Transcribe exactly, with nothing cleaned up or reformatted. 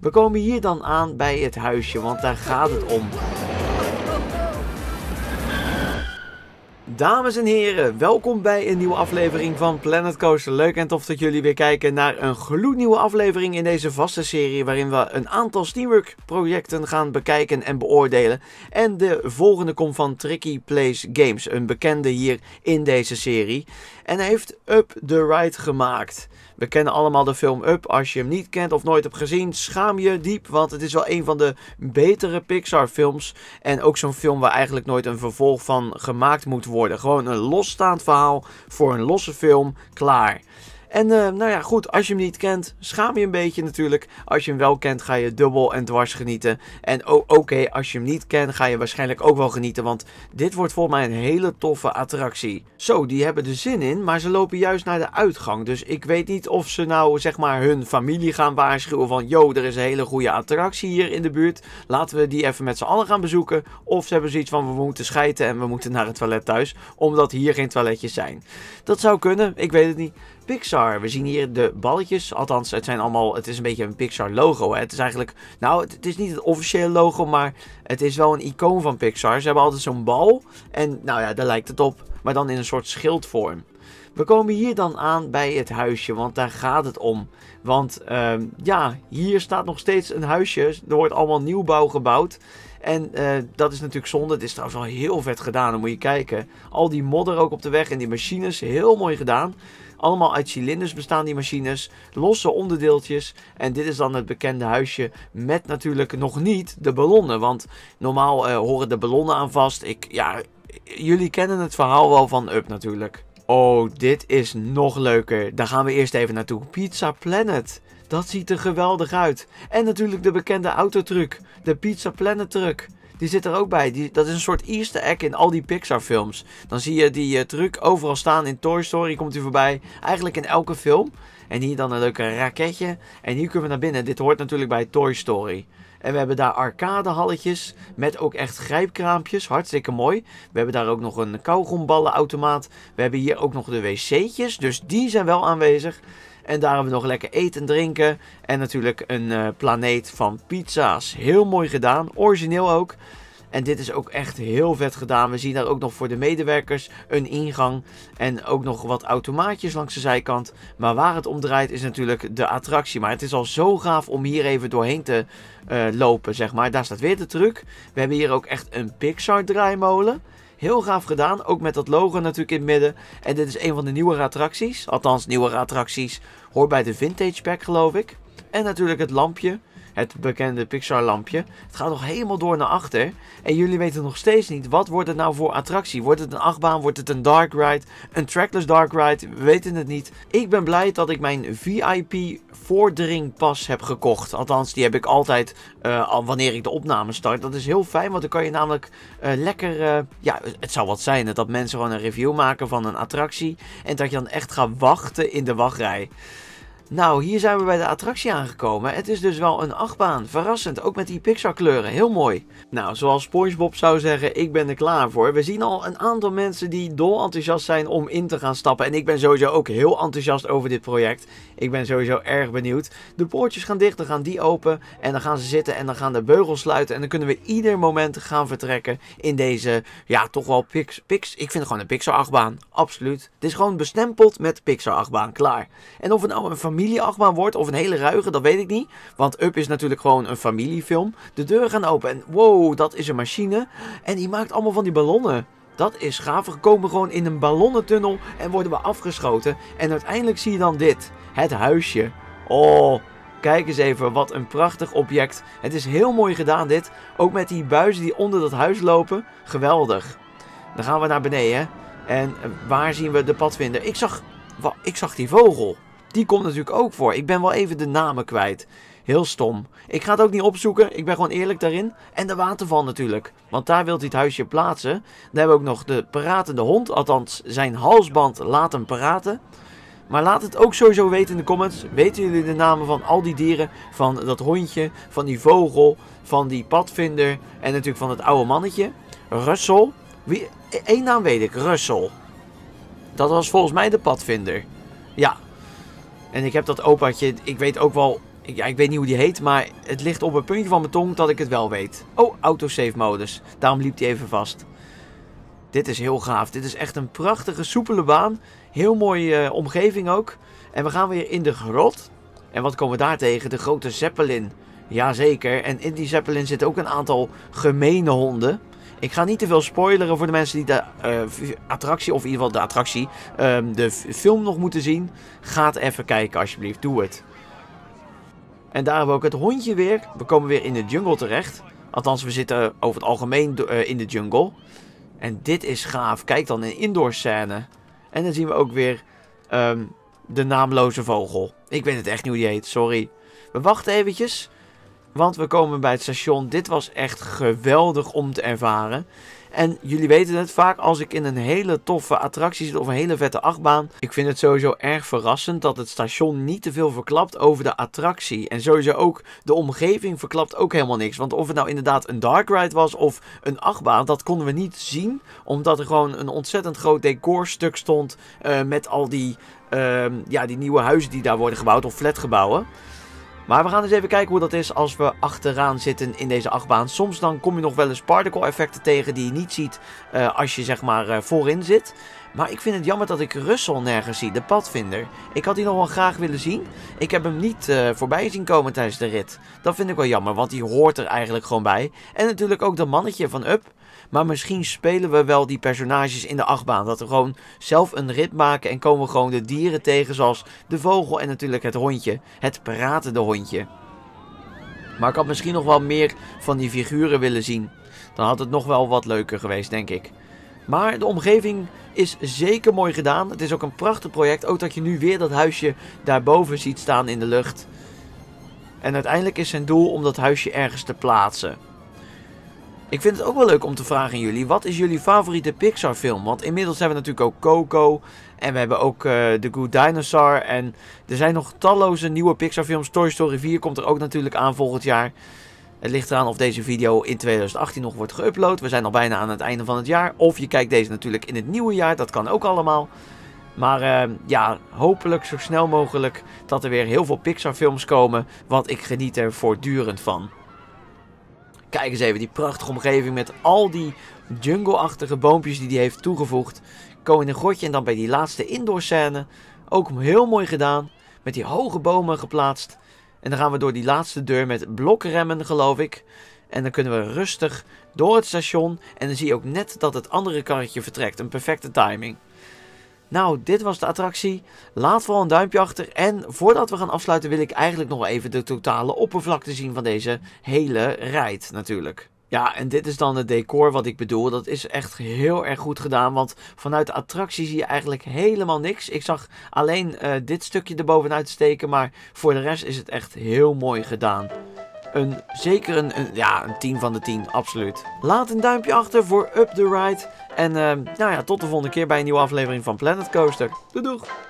We komen hier dan aan bij het huisje, want daar gaat het om. Dames en heren, welkom bij een nieuwe aflevering van Planet Coaster. Leuk en tof dat jullie weer kijken naar een gloednieuwe aflevering in deze vaste serie, waarin we een aantal Steamwork projecten gaan bekijken en beoordelen. En de volgende komt van Tricky Plays Games, een bekende hier in deze serie. En hij heeft Up the Ride gemaakt. We kennen allemaal de film Up. Als je hem niet kent of nooit hebt gezien, schaam je diep. Want het is wel een van de betere Pixar films. En ook zo'n film waar eigenlijk nooit een vervolg van gemaakt moet worden. Gewoon een losstaand verhaal voor een losse film. Klaar. En uh, nou ja, goed, als je hem niet kent, schaam je een beetje natuurlijk. Als je hem wel kent, ga je dubbel en dwars genieten. En oh, oké, okay, als je hem niet kent, ga je waarschijnlijk ook wel genieten. Want dit wordt volgens mij een hele toffe attractie. Zo, die hebben er zin in, maar ze lopen juist naar de uitgang. Dus ik weet niet of ze nou, zeg maar, hun familie gaan waarschuwen van... Yo, er is een hele goede attractie hier in de buurt. Laten we die even met z'n allen gaan bezoeken. Of ze hebben zoiets van, we moeten scheiden en we moeten naar het toilet thuis. Omdat hier geen toiletjes zijn. Dat zou kunnen, ik weet het niet. Pixar. We zien hier de balletjes. Althans, het zijn allemaal... Het is een beetje een Pixar logo. Hè? Het is eigenlijk... Nou, het, het is niet het officiële logo, maar het is wel een icoon van Pixar. Ze hebben altijd zo'n bal. En nou ja, daar lijkt het op. Maar dan in een soort schildvorm. We komen hier dan aan bij het huisje, want daar gaat het om. Want uh, ja, hier staat nog steeds een huisje. Er wordt allemaal nieuwbouw gebouwd. En uh, dat is natuurlijk zonde. Het is trouwens wel heel vet gedaan. Dan moet je kijken. Al die modder ook op de weg en die machines. Heel mooi gedaan. Allemaal uit cilinders bestaan die machines, losse onderdeeltjes. En dit is dan het bekende huisje met natuurlijk nog niet de ballonnen. Want normaal uh, horen de ballonnen aan vast. Ik, ja, jullie kennen het verhaal wel van Up natuurlijk. Oh, dit is nog leuker. Daar gaan we eerst even naartoe. Pizza Planet. Dat ziet er geweldig uit. En natuurlijk de bekende autotruc. De Pizza Planet truck. Die zit er ook bij. Die, dat is een soort easter egg in al die Pixar films. Dan zie je die uh, truc overal staan. In Toy Story komt hij voorbij. Eigenlijk in elke film. En hier dan een leuke raketje. En hier kunnen we naar binnen. Dit hoort natuurlijk bij Toy Story. En we hebben daar arcadehalletjes. Met ook echt grijpkraampjes. Hartstikke mooi. We hebben daar ook nog een kauwgomballenautomaat. We hebben hier ook nog de wc'tjes. Dus die zijn wel aanwezig. En daar hebben we nog lekker eten en drinken. En natuurlijk een uh, planeet van pizza's. Heel mooi gedaan. Origineel ook. En dit is ook echt heel vet gedaan. We zien daar ook nog voor de medewerkers een ingang. En ook nog wat automaatjes langs de zijkant. Maar waar het om draait is natuurlijk de attractie. Maar het is al zo gaaf om hier even doorheen te uh, lopen, zeg maar. Daar staat weer de truc. We hebben hier ook echt een Pixar draaimolen. Heel gaaf gedaan, ook met dat logo natuurlijk in het midden. En dit is een van de nieuwere attracties. Althans, nieuwere attracties hoort bij de Vintage Pack, geloof ik. En natuurlijk het lampje, het bekende Pixar lampje. Het gaat nog helemaal door naar achter. En jullie weten nog steeds niet, wat wordt het nou voor attractie? Wordt het een achtbaan? Wordt het een dark ride? Een trackless dark ride? We weten het niet. Ik ben blij dat ik mijn V I P vordringpas heb gekocht. Althans, die heb ik altijd uh, wanneer ik de opname start. Dat is heel fijn, want dan kan je namelijk uh, lekker... Uh, ja, het zou wat zijn, dat mensen gewoon een review maken van een attractie. En dat je dan echt gaat wachten in de wachtrij. Nou, hier zijn we bij de attractie aangekomen. Het is dus wel een achtbaan. Verrassend, ook met die Pixar kleuren. Heel mooi. Nou, zoals SpongeBob zou zeggen, ik ben er klaar voor. We zien al een aantal mensen die dol enthousiast zijn om in te gaan stappen. En ik ben sowieso ook heel enthousiast over dit project. Ik ben sowieso erg benieuwd. De poortjes gaan dicht, dan gaan die open. En dan gaan ze zitten en dan gaan de beugels sluiten. En dan kunnen we ieder moment gaan vertrekken in deze, ja, toch wel Pix... Pix ik vind het gewoon een Pixar achtbaan. Absoluut. Het is gewoon bestempeld met Pixar achtbaan. Klaar. En of het nou een familie... familieachtbaan wordt of een hele ruige, dat weet ik niet. Want Up is natuurlijk gewoon een familiefilm. De deuren gaan open en wow, dat is een machine. En die maakt allemaal van die ballonnen. Dat is gaaf. We komen gewoon in een ballonnentunnel en worden we afgeschoten. En uiteindelijk zie je dan dit. Het huisje. Oh, kijk eens even. Wat een prachtig object. Het is heel mooi gedaan dit. Ook met die buizen die onder dat huis lopen. Geweldig. Dan gaan we naar beneden. En waar zien we de padvinder? Ik zag, ik zag die vogel. Die komt natuurlijk ook voor. Ik ben wel even de namen kwijt. Heel stom. Ik ga het ook niet opzoeken. Ik ben gewoon eerlijk daarin. En de waterval natuurlijk. Want daar wil hij het huisje plaatsen. Dan hebben we ook nog de pratende hond. Althans, zijn halsband laat hem praten. Maar laat het ook sowieso weten in de comments. Weten jullie de namen van al die dieren? Van dat hondje, van die vogel, van die padvinder. En natuurlijk van het oude mannetje. Russell. Wie? Eén naam weet ik. Russell. Dat was volgens mij de padvinder. Ja. En ik heb dat opaatje, ik weet ook wel, Ja, ik weet niet hoe die heet, maar het ligt op het puntje van mijn tong dat ik het wel weet. Oh, autosave modus. Daarom liep die even vast. Dit is heel gaaf. Dit is echt een prachtige, soepele baan. Heel mooie uh, omgeving ook. En we gaan weer in de grot. En wat komen we daar tegen? De grote zeppelin. Jazeker. En in die zeppelin zitten ook een aantal gemene honden. Ik ga niet te veel spoileren voor de mensen die de uh, attractie, of in ieder geval de attractie, uh, de film nog moeten zien. Ga het even kijken alsjeblieft. Doe het. En daar hebben we ook het hondje weer. We komen weer in de jungle terecht. Althans, we zitten over het algemeen uh, in de jungle. En dit is gaaf. Kijk dan, een indoor scène. En dan zien we ook weer um, de naamloze vogel. Ik weet het echt niet hoe die heet, sorry. We wachten eventjes, want we komen bij het station. Dit was echt geweldig om te ervaren. En jullie weten het, vaak als ik in een hele toffe attractie zit of een hele vette achtbaan. Ik vind het sowieso erg verrassend dat het station niet te veel verklapt over de attractie. En sowieso ook de omgeving verklapt ook helemaal niks. Want of het nou inderdaad een dark ride was of een achtbaan, dat konden we niet zien. Omdat er gewoon een ontzettend groot decorstuk stond uh, met al die, uh, ja, die nieuwe huizen die daar worden gebouwd of flatgebouwen. Maar we gaan eens even kijken hoe dat is als we achteraan zitten in deze achtbaan. Soms dan kom je nog wel eens particle effecten tegen die je niet ziet uh, als je zeg maar uh, voorin zit. Maar ik vind het jammer dat ik Russell nergens zie, de padvinder. Ik had die nog wel graag willen zien. Ik heb hem niet uh, voorbij zien komen tijdens de rit. Dat vind ik wel jammer, want die hoort er eigenlijk gewoon bij. En natuurlijk ook dat mannetje van Up. Maar misschien spelen we wel die personages in de achtbaan. Dat we gewoon zelf een rit maken en komen we gewoon de dieren tegen. Zoals de vogel en natuurlijk het hondje. Het pratende hondje. Maar ik had misschien nog wel meer van die figuren willen zien. Dan had het nog wel wat leuker geweest, denk ik. Maar de omgeving is zeker mooi gedaan. Het is ook een prachtig project. Ook dat je nu weer dat huisje daarboven ziet staan in de lucht. En uiteindelijk is zijn doel om dat huisje ergens te plaatsen. Ik vind het ook wel leuk om te vragen aan jullie, wat is jullie favoriete Pixar film? Want inmiddels hebben we natuurlijk ook Coco en we hebben ook uh, The Good Dinosaur. En er zijn nog talloze nieuwe Pixar films. Toy Story vier komt er ook natuurlijk aan volgend jaar. Het ligt eraan of deze video in tweeduizend achttien nog wordt geüpload. We zijn al bijna aan het einde van het jaar. Of je kijkt deze natuurlijk in het nieuwe jaar, dat kan ook allemaal. Maar uh, ja, hopelijk zo snel mogelijk dat er weer heel veel Pixar films komen. Want ik geniet er voortdurend van. Kijk eens even, die prachtige omgeving met al die jungle-achtige boompjes die hij heeft toegevoegd. Komen in een grotje en dan bij die laatste indoor scène. Ook heel mooi gedaan, met die hoge bomen geplaatst. En dan gaan we door die laatste deur met blokremmen, geloof ik. En dan kunnen we rustig door het station. En dan zie je ook net dat het andere karretje vertrekt. Een perfecte timing. Nou, dit was de attractie. Laat vooral een duimpje achter. En voordat we gaan afsluiten wil ik eigenlijk nog even de totale oppervlakte zien van deze hele ride natuurlijk. Ja, en dit is dan het decor wat ik bedoel. Dat is echt heel erg goed gedaan, want vanuit de attractie zie je eigenlijk helemaal niks. Ik zag alleen uh, dit stukje erbovenuit steken, maar voor de rest is het echt heel mooi gedaan. Een, zeker een, een, ja, een tien van de tien, absoluut. Laat een duimpje achter voor Up the Ride. En uh, nou ja, tot de volgende keer bij een nieuwe aflevering van Planet Coaster. Doei doeg!